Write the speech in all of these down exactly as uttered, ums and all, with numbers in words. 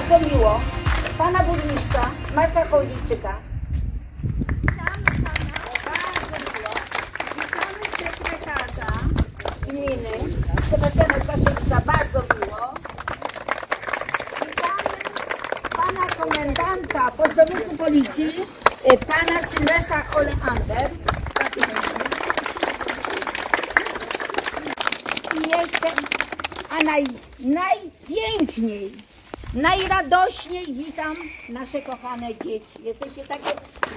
zaznajomiło pana burmistrza Marka Kołdziejczyka. Witamy pana bardzo miło. Witamy sekretarza gminy Sebastiana Łukaszewicza, bardzo miło. Witamy pana komendanta Posobiegu Policji, pana Sylesa Oleander. I jeszcze, a naj, najpiękniej, najradośniej witam nasze kochane dzieci. Jesteście takie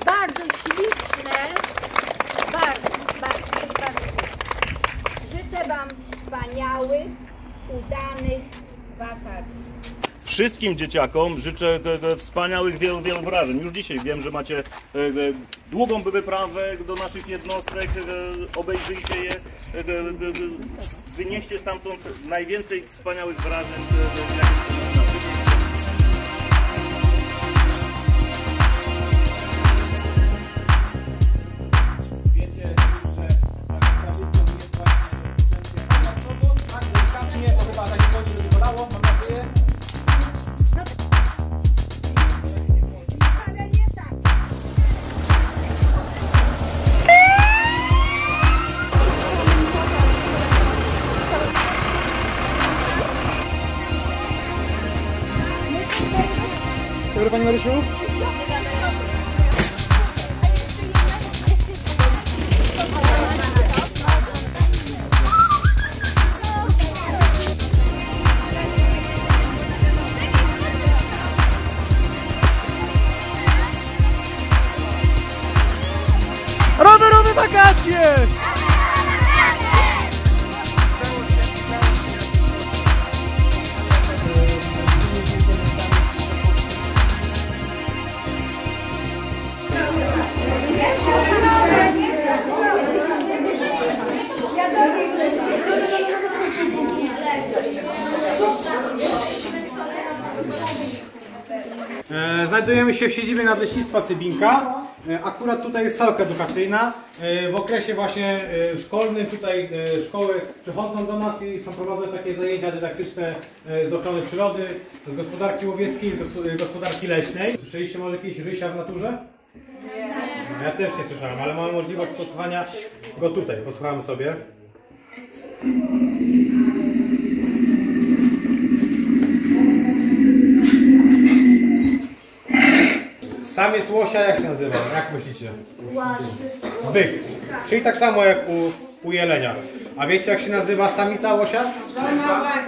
bardzo śliczne, bardzo, bardzo, bardzo. Życzę wam wspaniałych, udanych wakacji. Wszystkim dzieciakom życzę te, te wspaniałych wielu, wielu wrażeń. Już dzisiaj wiem, że macie e, e, długą wyprawę do naszych jednostek, e, obejrzyjcie je, e, e, wynieście stamtąd najwięcej wspaniałych wrażeń. E, e, Dobry, pani Marysiu? Rowerowe wakacje! Znajdujemy się w siedzibie nadleśnictwa Cybinka. Akurat tutaj jest salka edukacyjna. W okresie właśnie szkolnym tutaj szkoły przychodzą do nas i są prowadzone takie zajęcia dydaktyczne z ochrony przyrody, z gospodarki łowieckiej, z gospodarki leśnej. Słyszeliście może jakiegoś Rysia w naturze? Ja też nie słyszałem, ale mamy możliwość posłuchania go tutaj. Posłuchamy sobie. Samiec łosia jak się nazywa? Jak myślicie? Byk. Czyli tak samo jak u, u jelenia. A wiecie jak się nazywa samica łosia? Krępa.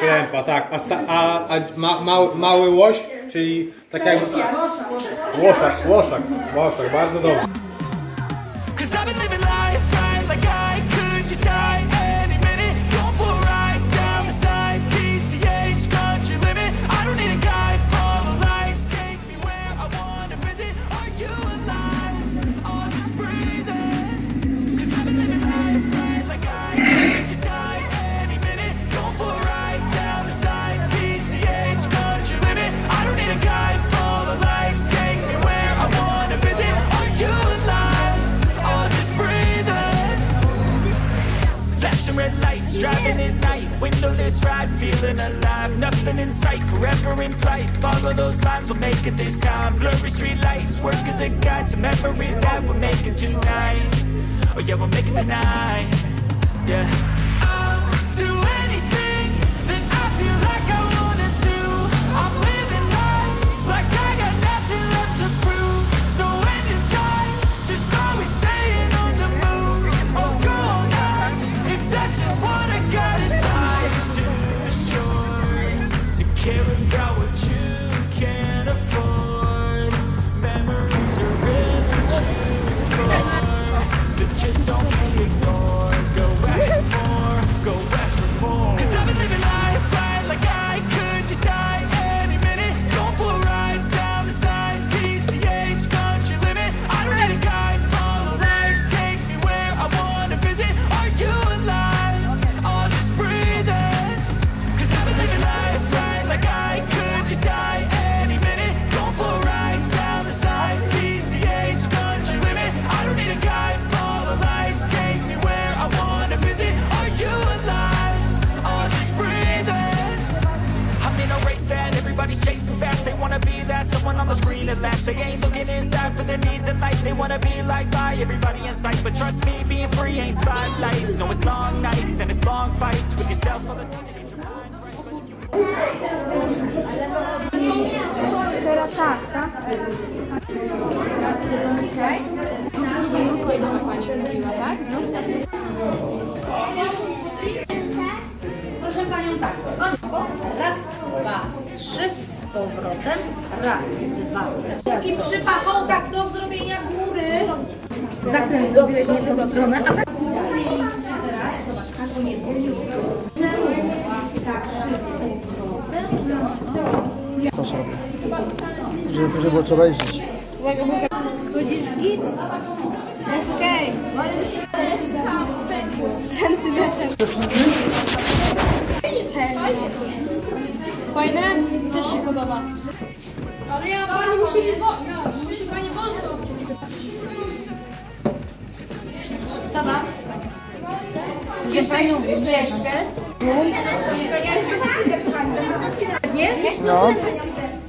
Krępa, tak. A, a, a ma, ma, mały łoś, czyli tak jak... Łoszak, łoszak, łoszak, bardzo dobrze. Driving at night, windowless ride, feeling alive. Nothing in sight, forever in flight. Follow those lines, we'll make it this time. Blurry street lights, work as a guide to memories that we'll make it tonight. Oh yeah, we'll make it tonight. Yeah. I'll do anything that I feel like I wanna do. I'm living life like I got nothing left to prove. No end in sight, just always staying on the move. Oh, go all night, if that's just what. Caring about what you can't afford. Memories are in what you explore. So just don't be ignored. Go back and forth. They ain't looking inside for their needs in life. They wanna be like by everybody in sight. But trust me, being free ain't spotlights. No, it's long nights and it's long fights with yourself all the time. Dwa, trzy, z powrotem, raz, dwa, i przy pachołkach do zrobienia góry. Zatem dobiłeś mnie w tą stronę, a tak. Teraz, zobacz, każdy nie wrócił. Tak, trzy, z powrotem. To sobie, żeby było co wejść. Chodzisz git? Jest okej. Centymetr. Fajne? Też się podoba. Ale ja pani musi, ja, musi pani wąsą. Co tam? Jeszcze, jeszcze, jeszcze. jeszcze. Nie? No.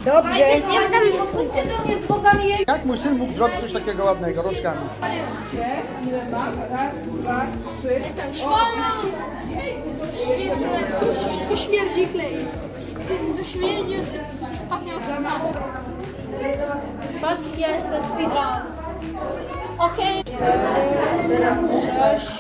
Dobrze. Chodźcie do mnie z wozami jej. Jak mój syn mógł zrobić coś takiego ładnego roczkami? Ile mam? Raz, dwa, trzy. Wszystko śmierdzi klei. To śmierdzi, to się pachnie osobami. Patrz, jestem speedrun. Okej. Teraz coś.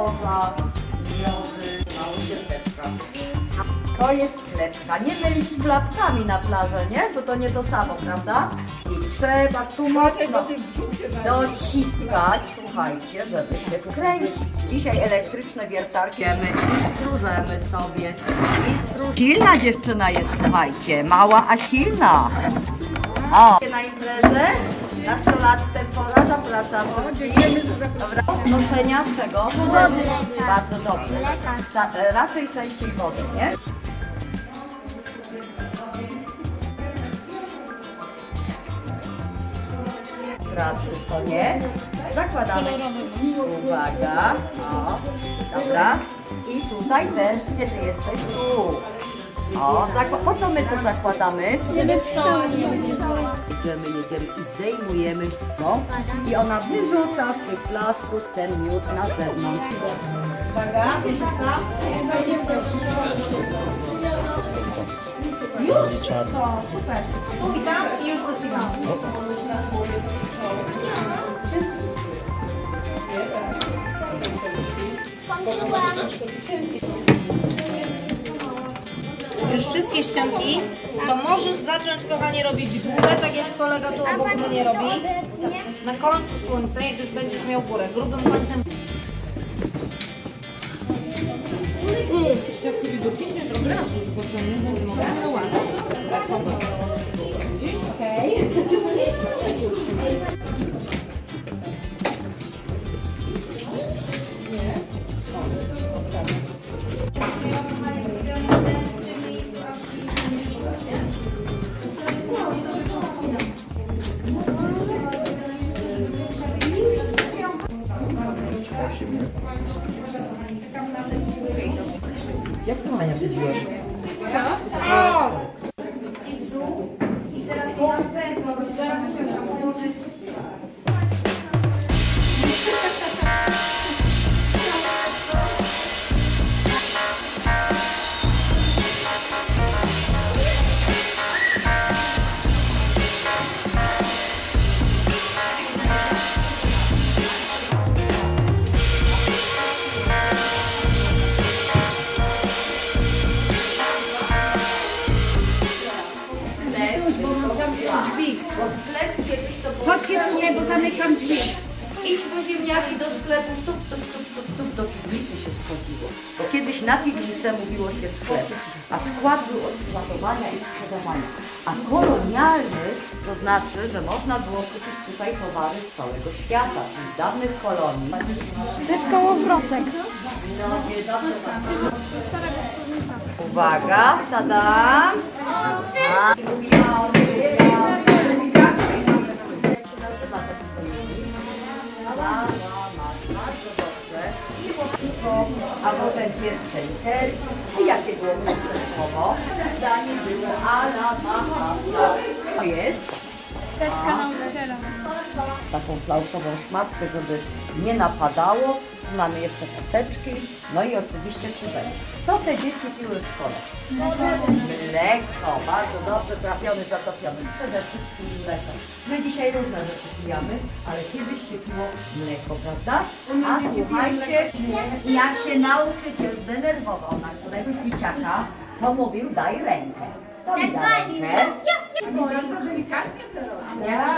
Boga, zdrowy, mały dziewczętka. To jest klepka. Nie mylić z klapkami na plażę, nie? Bo to nie to samo, prawda? I trzeba tu mocno dociskać, słuchajcie, żeby się skręcić. Dzisiaj elektryczne wiertarki. I strużemy sobie. I struż... Silna dziewczyna jest, słuchajcie. Mała, a silna. O. Na imprezę, na stolatce pola zapraszam. Noszenia z czego? Wody. Bardzo dobrze. Raczej częściej wody, nie? Pracy, co nie? Zakładamy. Uwaga. O. Dobra. I tutaj też, gdzie ty jesteś? Tu. O, po co my to zakładamy? Żeby przyciągnąć. Idziemy, jedziemy i zdejmujemy to. I ona wyrzuca z tych plastrów ten miód na zewnątrz. Uwaga, wyrzuca. Już wszystko, super. Tu witam i już docikam. Już wszystkie ścianki, to możesz zacząć, kochanie, robić górę, tak jak kolega tu obok mnie robi. Na końcu słońca, jak już będziesz miał górę, grubym końcem. Jak sobie dociśniesz od razu i pociągniesz, nie mogę. Okej. Jak to Ania wsadziłaś? Co? I w dół. I teraz na pewno muszę tam położyć. Chodźcie tu, nie, bo zamykam drzwi. Idź po ziemniaki do sklepu, tup, tup, tup, tup, tup, do piwnicy się schodziło. Bo kiedyś na piwnicę mówiło się sklep, a skład był od składowania i sprzedawania. A kolonialny to znaczy, że można było kupić tutaj towary z całego świata, z dawnych kolonii. To jest kołowrotek. No nie, dobrze. To jest starego wtórnica. Uwaga, tada! A. A potem pierwsze literki. I jakie było pierwsze słowo? Zdanie było ala mama. To jest? Teczka nauczyciela. Taką flauszową szmatkę, żeby nie napadało. Mamy jeszcze kosteczki. No i oczywiście krzyżenie. Co te dzieci piły w szkole? Mleko. Bardzo dobrze, trafiony, zatopiony. Przede wszystkim mleko. My dzisiaj różne rzeczy pijamy, ale kiedyś się piło mleko, prawda? A słuchajcie, jak się nauczyciel zdenerwował na któregoś dzieciaka, to mówił daj rękę. Kto mi da rękę? Teraz,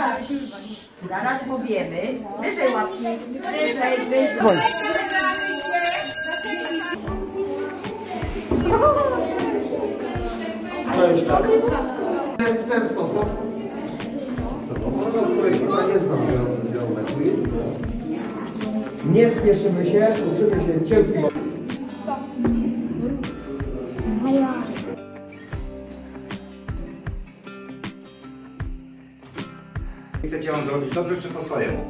zaraz powiemy. Wyżej łapki, wyżej, wyżej. To już tak. W ten sposób. Nie spieszymy się, uczymy się cierpliwości. Chcecie wam zrobić dobrze czy po swojemu?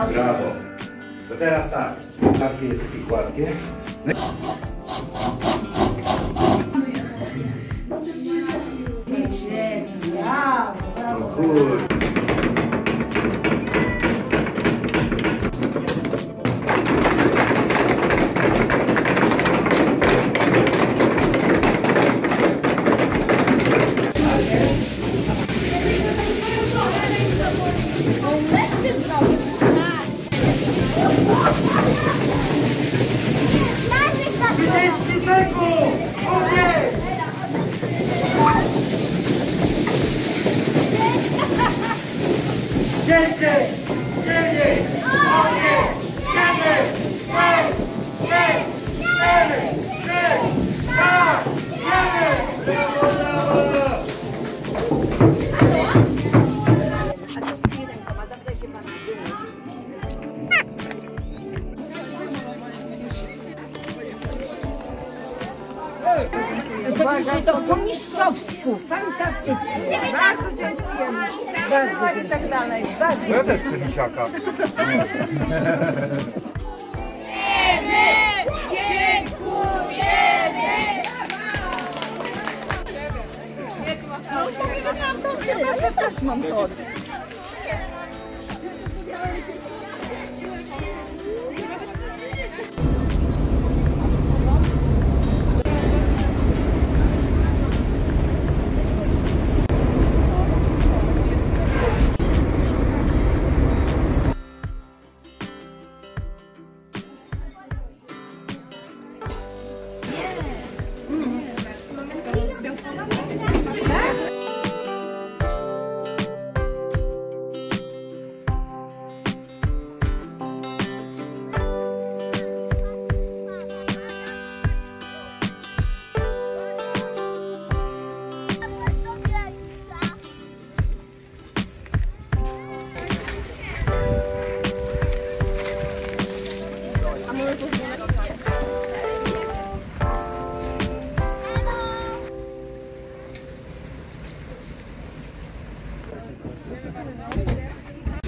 Dobrze. Brawo. To teraz tak. Takie jest i gładkie. O kurde. Let's go! Zrobiliście to po mistrzowsku, fantastycznie. Bardzo dziękujemy. Bardzo i tak dalej. Bardzo. Ja też chcę misiaka. Dziękujemy! Ja też mam to.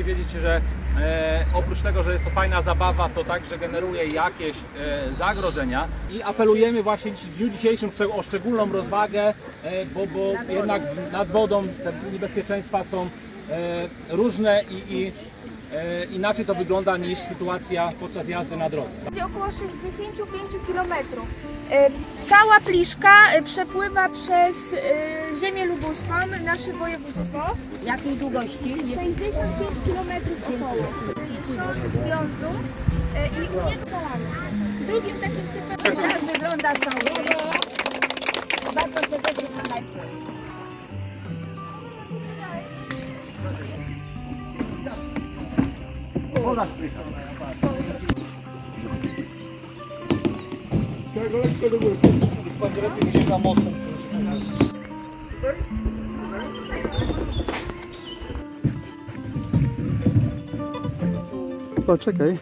Wiedzieć, że e, oprócz tego, że jest to fajna zabawa, to także generuje jakieś e, zagrożenia i apelujemy właśnie w dniu dzisiejszym o szczególną rozwagę, e, bo, bo nad jednak nad wodą te niebezpieczeństwa są e, różne i, i e, inaczej to wygląda niż sytuacja podczas jazdy na drodze. Będzie około sześćdziesiąt pięć kilometrów. E, cała Pliszka e, przepływa przez e, ziemię lubuską, nasze województwo. Jakiej długości? sześćdziesiąt pięć kilometrów około. Pierwszą związu e, i unię kolana. Drugim takim typem... Tak wygląda samo. Bardzo serdecznie na tego lekko do góry. Pan dyrektor idzie na mostem. Poczekaj.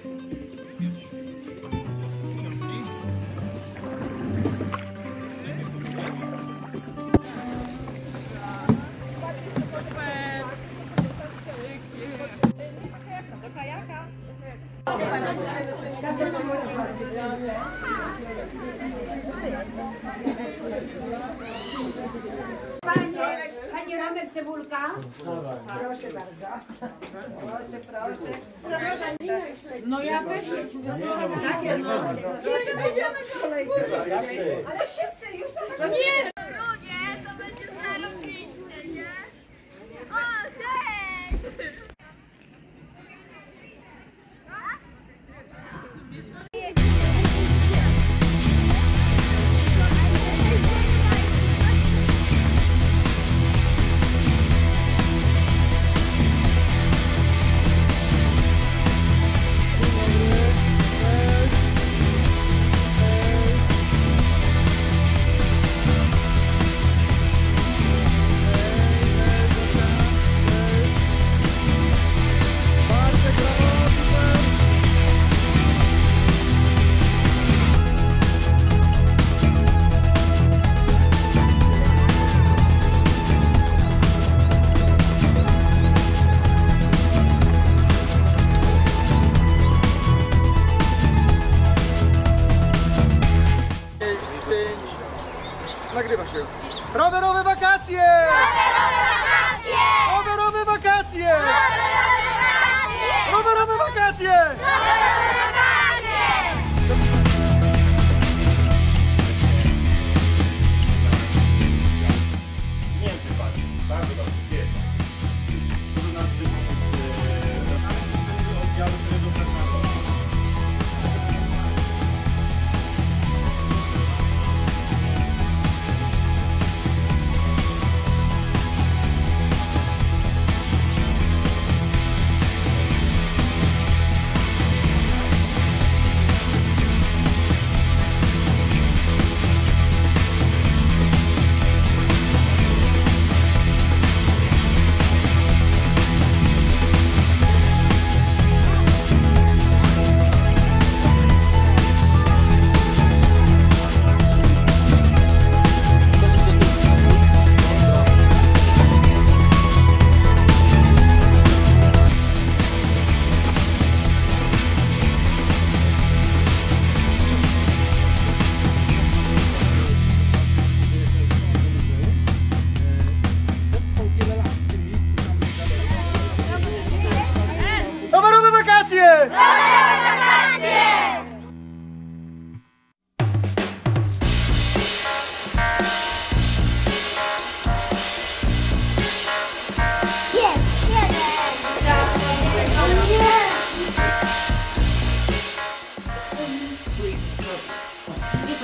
Panie, Panie Ramek Cebulka? Proszę bardzo. Proszę, proszę. Proszę. No ja też. Takie no. Ale wszyscy już to nie. Drugie to będzie zarobiście, nie? O, cześć! Nagrywa się. Rowerowe wakacje! Rowerowe wakacje! Rowerowe wakacje! Rowerowe wakacje! Rowerowe wakacje! Nie wypadnie. Bardzo dobrze. Gdzie jest? Co do nas wypadnie?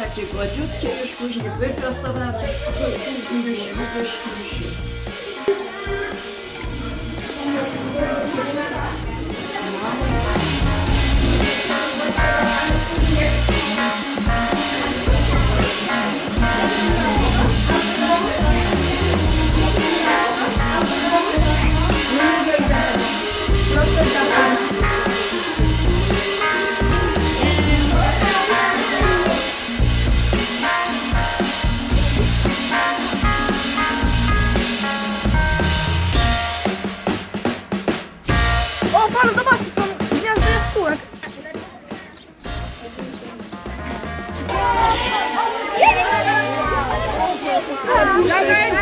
takie gładziutkie, już później wyprostowane, już, już, już.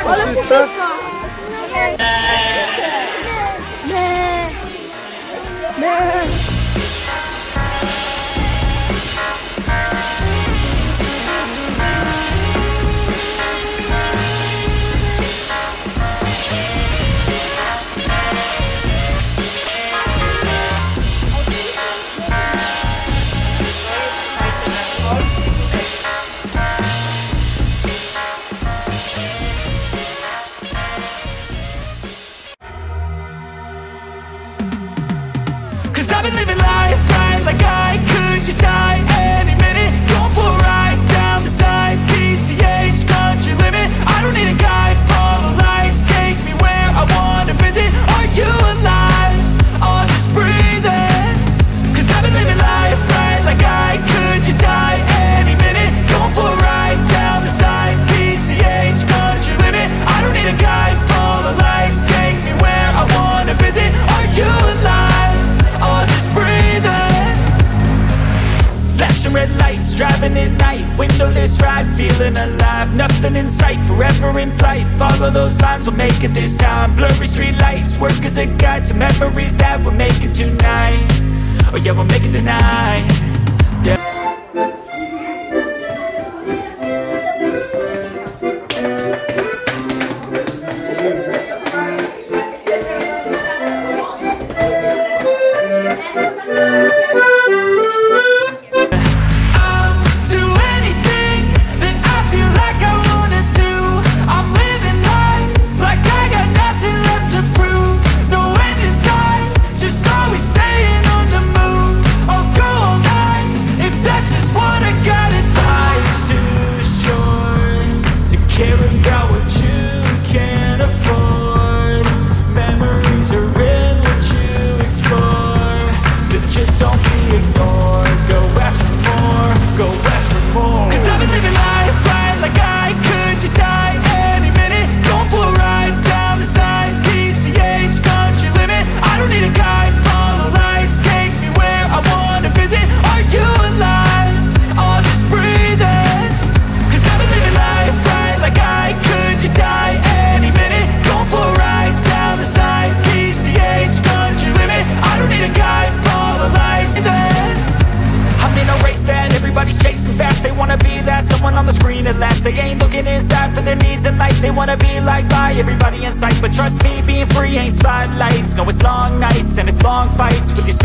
Ale wszystko! At this time, blurry street lights work as a guide to memories that we're making tonight. Oh yeah, we're making tonight. Yeah.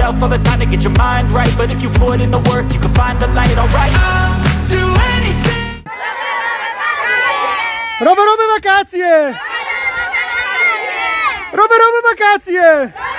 All the time to get your mind right, but if you put in the work, you can find the light. Alright, I'll do anything. Rowerowe wakacje! Rowerowe wakacje!